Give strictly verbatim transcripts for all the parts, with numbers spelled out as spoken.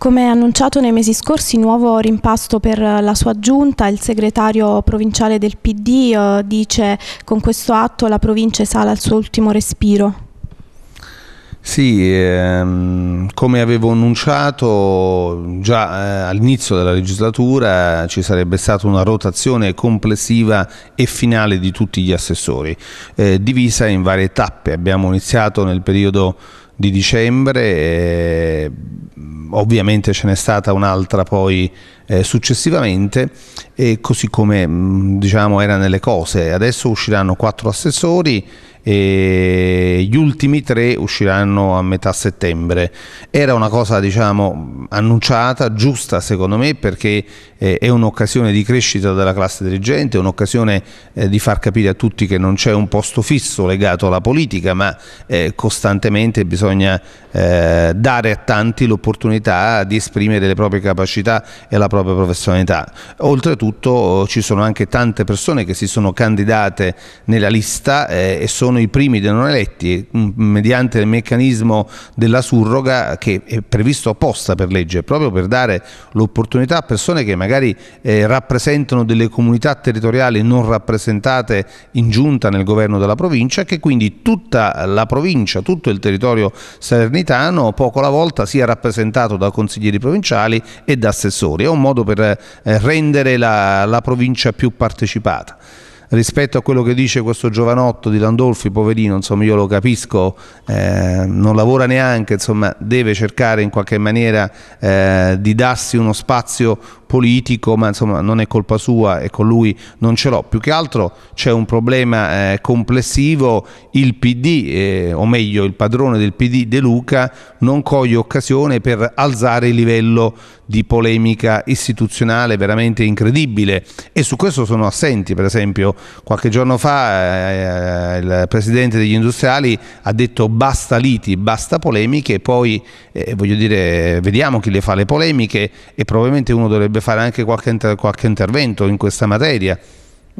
Come annunciato nei mesi scorsi, nuovo rimpasto per la sua giunta. Il segretario provinciale del P D eh, dice: con questo atto la provincia esala al suo ultimo respiro. Sì, ehm, come avevo annunciato già eh, all'inizio della legislatura, ci sarebbe stata una rotazione complessiva e finale di tutti gli assessori, eh, divisa in varie tappe. Abbiamo iniziato nel periodo di dicembre, eh, ovviamente ce n'è stata un'altra poi eh, successivamente, e così come mh, diciamo era nelle cose. Adesso usciranno quattro assessori e gli ultimi tre usciranno a metà settembre. Era una cosa, diciamo, annunciata, giusta secondo me, perché eh, è un'occasione di crescita della classe dirigente, è un'occasione eh, di far capire a tutti che non c'è un posto fisso legato alla politica, ma eh, costantemente bisogna eh, dare a tanti l'opportunità di esprimere le proprie capacità e la propria professionalità. Oltretutto ci sono anche tante persone che si sono candidate nella lista eh, e sono i primi dei non eletti mediante il meccanismo della surroga, che è previsto apposta per legge, proprio per dare l'opportunità a persone che magari eh, rappresentano delle comunità territoriali non rappresentate in giunta nel governo della provincia, che quindi tutta la provincia, tutto il territorio salernitano poco alla volta sia rappresentato da consiglieri provinciali e da assessori. È un modo per eh, rendere la, la provincia più partecipata. Rispetto a quello che dice questo giovanotto di Landolfi, poverino, insomma, io lo capisco, eh, non lavora neanche, insomma, deve cercare in qualche maniera eh, di darsi uno spazio politico, ma insomma non è colpa sua e con lui non ce l'ho. Più che altro c'è un problema eh, complessivo. Il P D, eh, o meglio il padrone del P D De Luca, non coglie occasione per alzare il livello di polemica istituzionale veramente incredibile, e su questo sono assenti. Per esempio qualche giorno fa eh, il presidente degli industriali ha detto basta liti, basta polemiche, e poi eh, voglio dire, vediamo chi le fa le polemiche, e probabilmente uno dovrebbe fare anche qualche, inter qualche intervento in questa materia.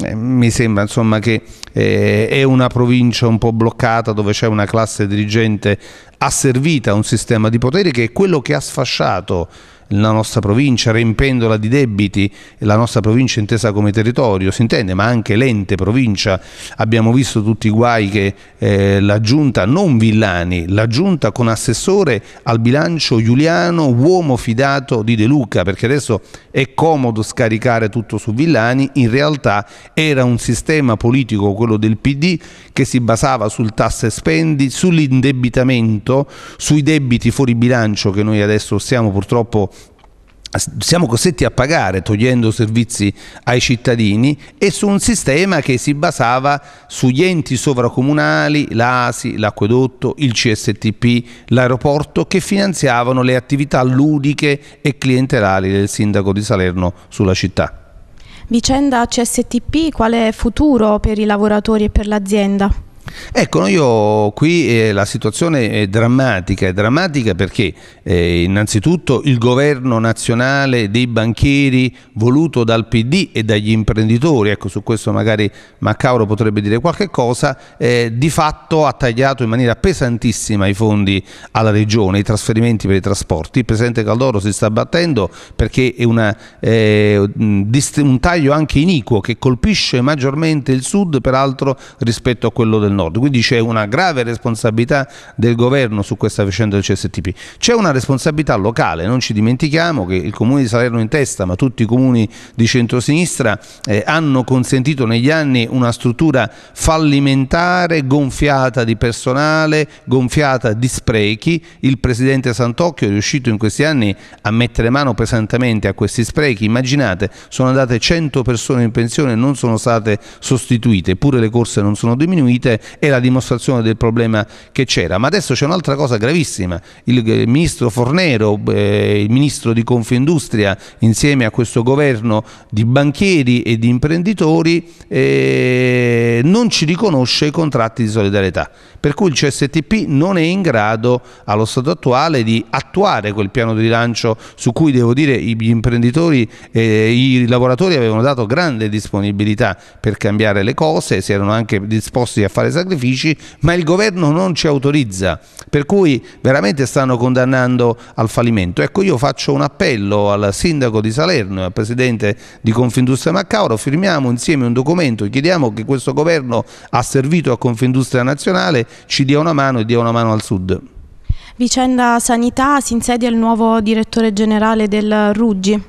Eh, mi sembra, insomma, che eh, è una provincia un po' bloccata, dove c'è una classe dirigente asservita a un sistema di potere che è quello che ha sfasciato la nostra provincia, riempendola di debiti. La nostra provincia intesa come territorio, si intende, ma anche l'ente provincia. Abbiamo visto tutti i guai che eh, la giunta, non Villani, la giunta con assessore al bilancio Giuliano, uomo fidato di De Luca, perché adesso è comodo scaricare tutto su Villani. In realtà era un sistema politico, quello del P D, che si basava sul tasse e spendi, sull'indebitamento, sui debiti fuori bilancio che noi adesso stiamo purtroppo siamo costretti a pagare, togliendo servizi ai cittadini, e su un sistema che si basava sugli enti sovracomunali, l'A S I, l'acquedotto, il C S T P, l'aeroporto, che finanziavano le attività ludiche e clientelari del sindaco di Salerno sulla città. Vicenda C S T P, quale futuro per i lavoratori e per l'azienda? Ecco, io qui eh, la situazione è drammatica, è drammatica perché eh, innanzitutto il governo nazionale dei banchieri voluto dal P D e dagli imprenditori, ecco, su questo magari Maccauro potrebbe dire qualche cosa, eh, di fatto ha tagliato in maniera pesantissima i fondi alla regione, i trasferimenti per i trasporti. Il presidente Caldoro si sta battendo perché è una, eh, un taglio anche iniquo che colpisce maggiormente il sud, peraltro, rispetto a quello del nord. Quindi c'è una grave responsabilità del governo su questa vicenda del C S T P. C'è una responsabilità locale, non ci dimentichiamo che il comune di Salerno in testa, ma tutti i comuni di centrosinistra eh, hanno consentito negli anni una struttura fallimentare, gonfiata di personale, gonfiata di sprechi. Il presidente Santocchio è riuscito in questi anni a mettere mano pesantemente a questi sprechi. Immaginate, sono andate cento persone in pensione e non sono state sostituite, eppure le corse non sono diminuite. È la dimostrazione del problema che c'era. Ma adesso c'è un'altra cosa gravissima. Il ministro Fornero, eh, il ministro di Confindustria, insieme a questo governo di banchieri e di imprenditori, eh, non ci riconosce i contratti di solidarietà, per cui il C S T P non è in grado allo stato attuale di attuare quel piano di rilancio su cui, devo dire, gli imprenditori e eh, i lavoratori avevano dato grande disponibilità per cambiare le cose, si erano anche disposti a fare sacrifici, ma il governo non ci autorizza, per cui veramente stanno condannando al fallimento. Ecco, io faccio un appello al sindaco di Salerno e al presidente di Confindustria Maccauro: firmiamo insieme un documento, chiediamo che questo governo ha servito a Confindustria Nazionale ci dia una mano e dia una mano al Sud. Vicenda sanità, si insedia il nuovo direttore generale del Ruggi.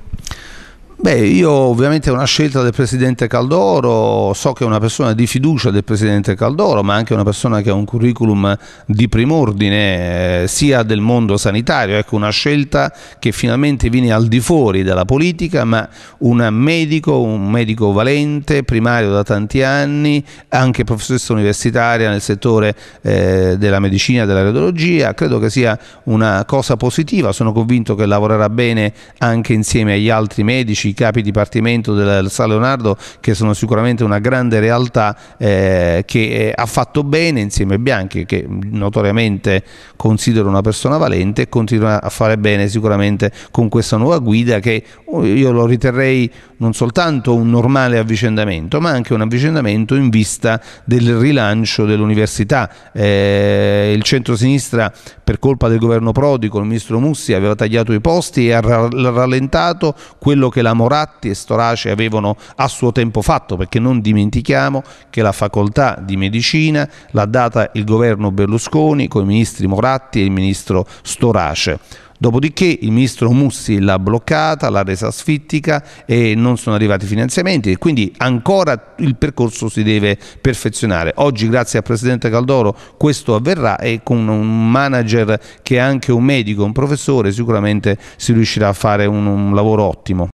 Beh, io ovviamente è una scelta del presidente Caldoro, so che è una persona di fiducia del presidente Caldoro, ma anche una persona che ha un curriculum di prim'ordine eh, sia del mondo sanitario. Ecco, una scelta che finalmente viene al di fuori dalla politica, ma un medico, un medico valente, primario da tanti anni, anche professoressa universitaria nel settore eh, della medicina e della radiologia. Credo che sia una cosa positiva, sono convinto che lavorerà bene anche insieme agli altri medici, i capi dipartimento del San Leonardo, che sono sicuramente una grande realtà eh, che ha fatto bene insieme a Bianchi, che notoriamente considero una persona valente, e continua a fare bene sicuramente con questa nuova guida, che io lo riterrei non soltanto un normale avvicendamento, ma anche un avvicendamento in vista del rilancio dell'università. Eh, il centrosinistra, per colpa del governo Prodi con il ministro Mussi, aveva tagliato i posti e ha rallentato quello che la Moratti e Storace avevano a suo tempo fatto, perché non dimentichiamo che la facoltà di medicina l'ha data il governo Berlusconi con i ministri Moratti e il ministro Storace. Dopodiché il ministro Mussi l'ha bloccata, l'ha resa asfittica e non sono arrivati finanziamenti, e quindi ancora il percorso si deve perfezionare. Oggi, grazie al presidente Caldoro, questo avverrà, e con un manager che è anche un medico, un professore, sicuramente si riuscirà a fare un, un lavoro ottimo.